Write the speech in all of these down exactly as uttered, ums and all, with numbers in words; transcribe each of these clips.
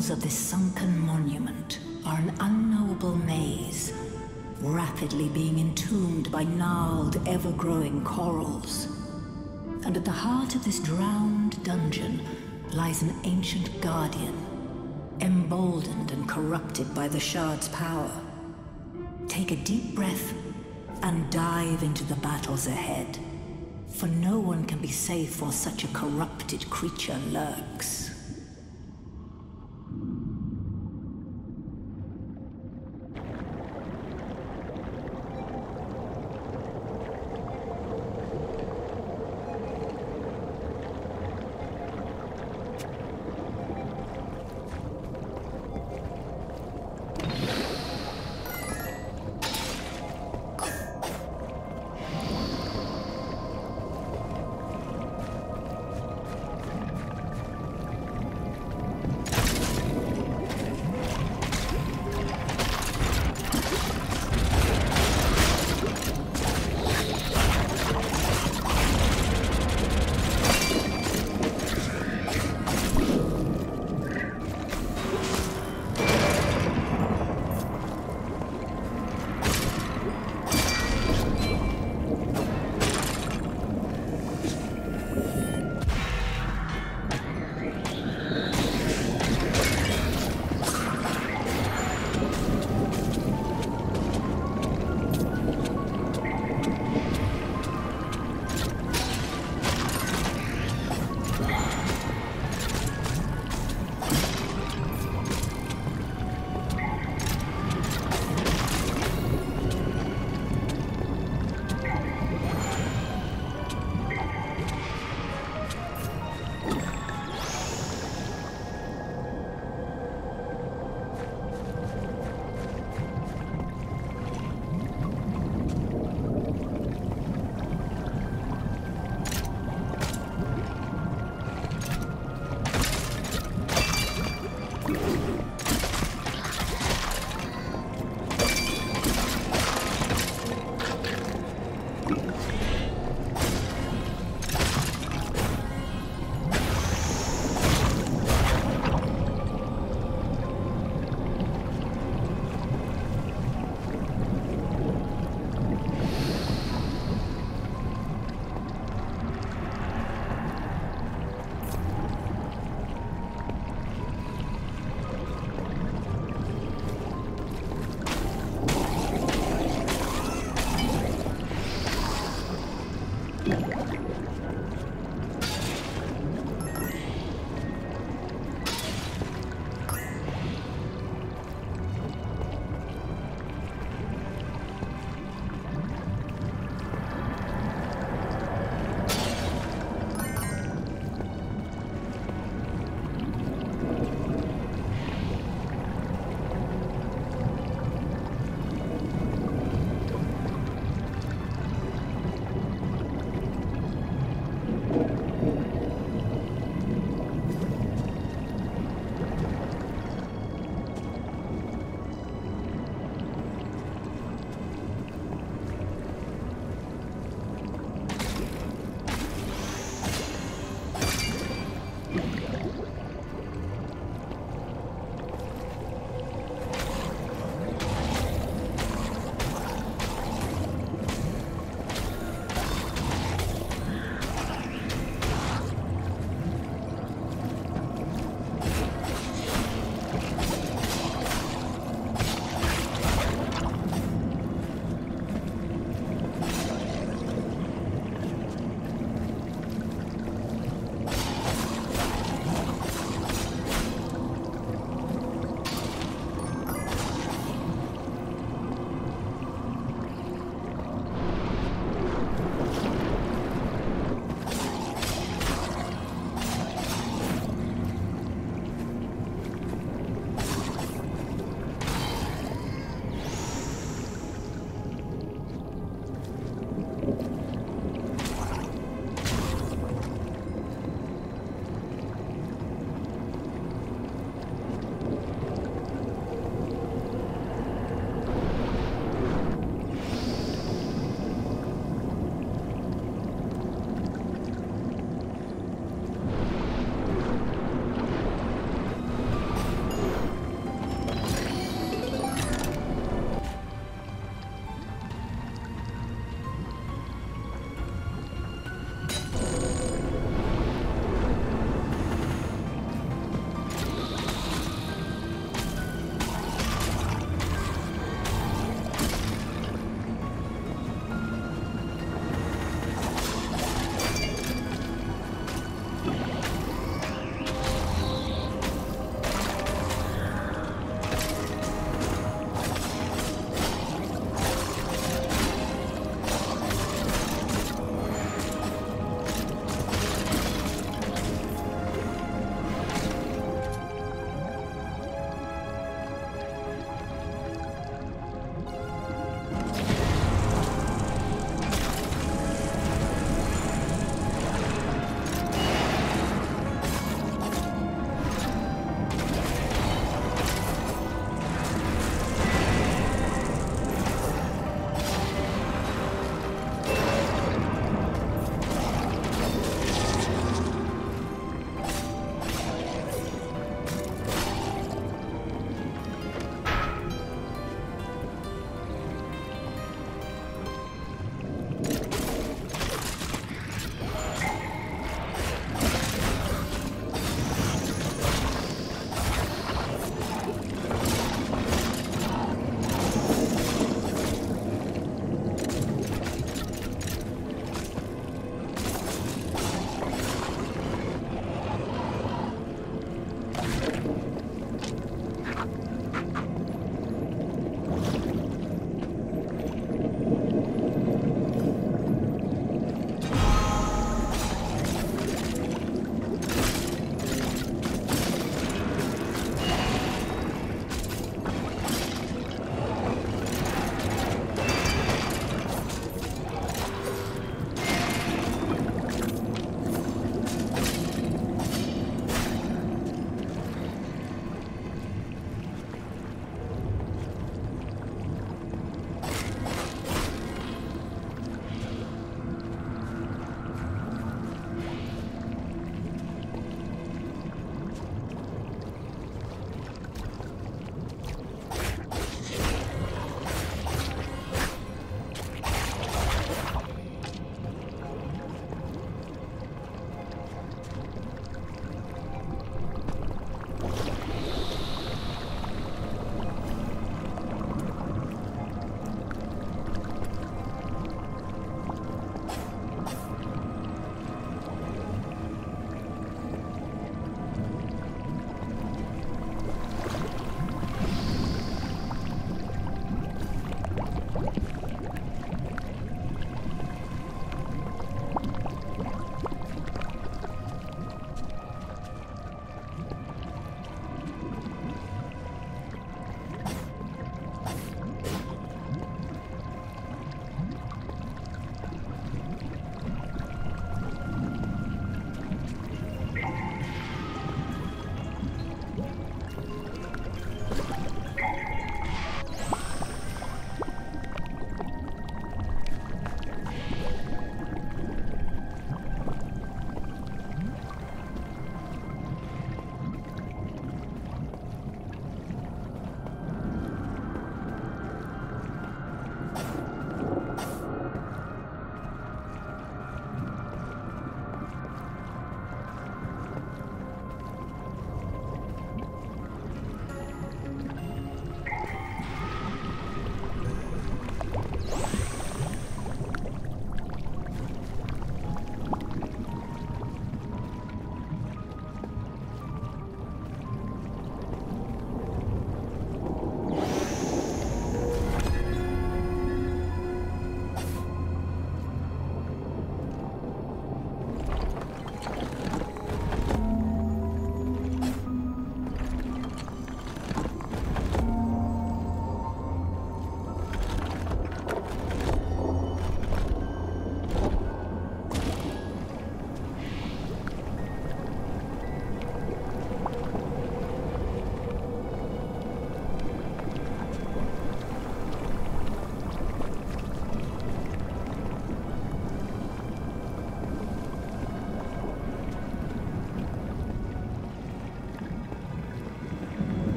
halls of this sunken monument are an unknowable maze, rapidly being entombed by gnarled, ever-growing corals. And at the heart of this drowned dungeon lies an ancient guardian, emboldened and corrupted by the shard's power. Take a deep breath and dive into the battles ahead, for no one can be safe while such a corrupted creature lurks.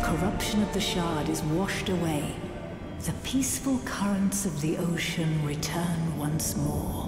the corruption of the shard is washed away, the peaceful currents of the ocean return once more.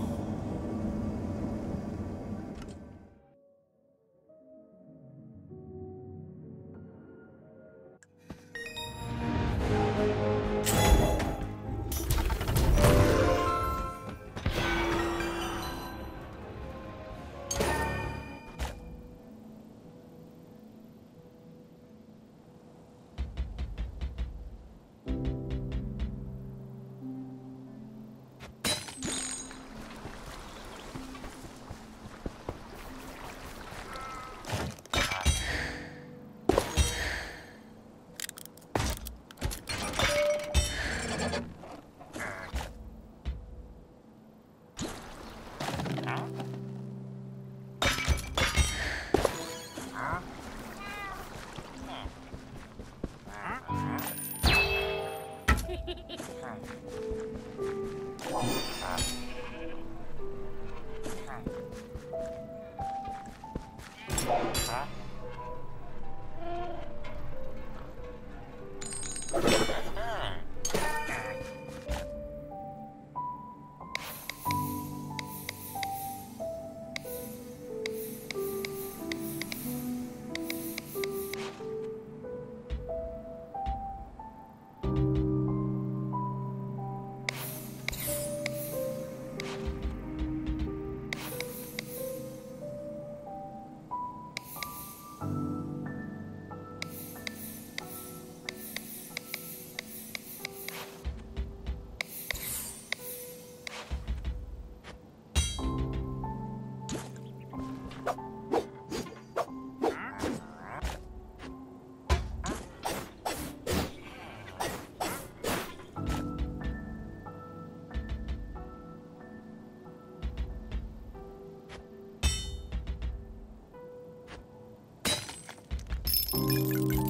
Thank you.